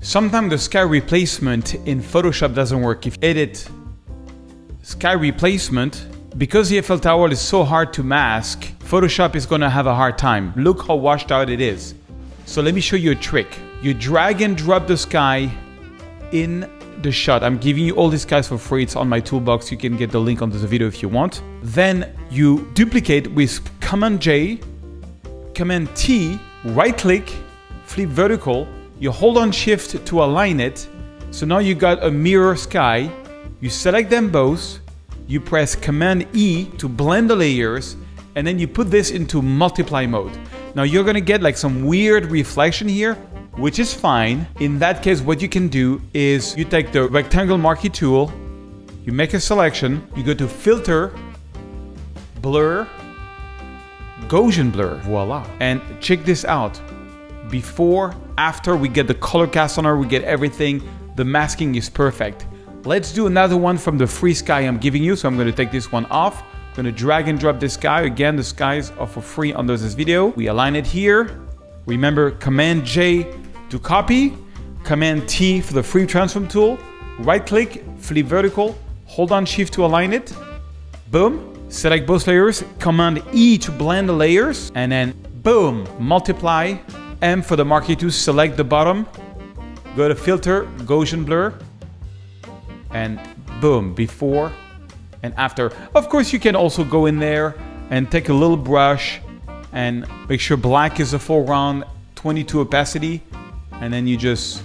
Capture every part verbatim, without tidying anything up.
Sometimes the sky replacement in Photoshop doesn't work. If you edit sky replacement, because the Eiffel Tower is so hard to mask, Photoshop is gonna have a hard time. Look how washed out it is. So let me show you a trick. You drag and drop the sky in the shot. I'm giving you all these guys for free. It's on my toolbox. You can get the link under the video if you want. Then you duplicate with Command J, Command T, right click, flip vertical. You hold on shift to align it. So now you got a mirror sky. You select them both. You press Command E to blend the layers. And then you put this into multiply mode. Now you're gonna get like some weird reflection here, which is fine. In that case, what you can do is you take the rectangle marquee tool, you make a selection, you go to filter, blur, Gaussian blur, voila. And check this out. Before, after, we get the color cast on her, we get everything. The masking is perfect. Let's do another one from the free sky I'm giving you. So I'm gonna take this one off. I'm gonna drag and drop this sky. Again, the skies are for free under this video. We align it here. Remember, Command J to copy, Command T for the free transform tool, right click, flip vertical, hold on shift to align it, boom. Select both layers, Command E to blend the layers, and then boom, multiply. M for the marquee to select the bottom, go to filter, Gaussian blur, and boom, before and after. Of course, you can also go in there and take a little brush and make sure black is the foreground, twenty-two opacity, and then you just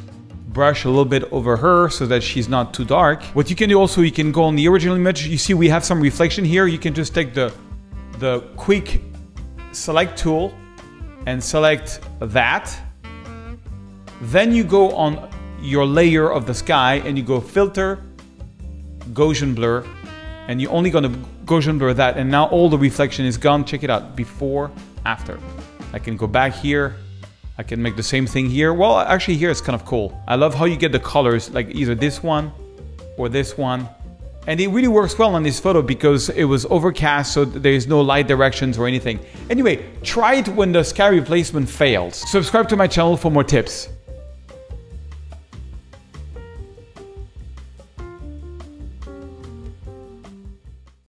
brush a little bit over her so that she's not too dark. What you can do also, you can go on the original image. You see we have some reflection here. You can just take the, the quick select tool and select that. Then you go on your layer of the sky and you go filter, Gaussian blur, and you're only gonna Gaussian blur that, and now all the reflection is gone. Check it out, before, after. I can go back here, I can make the same thing here. Well, actually here it's kind of cool. I love how you get the colors, like either this one or this one. And it really works well on this photo because it was overcast, so there is no light directions or anything. Anyway, try it when the sky replacement fails. Subscribe to my channel for more tips.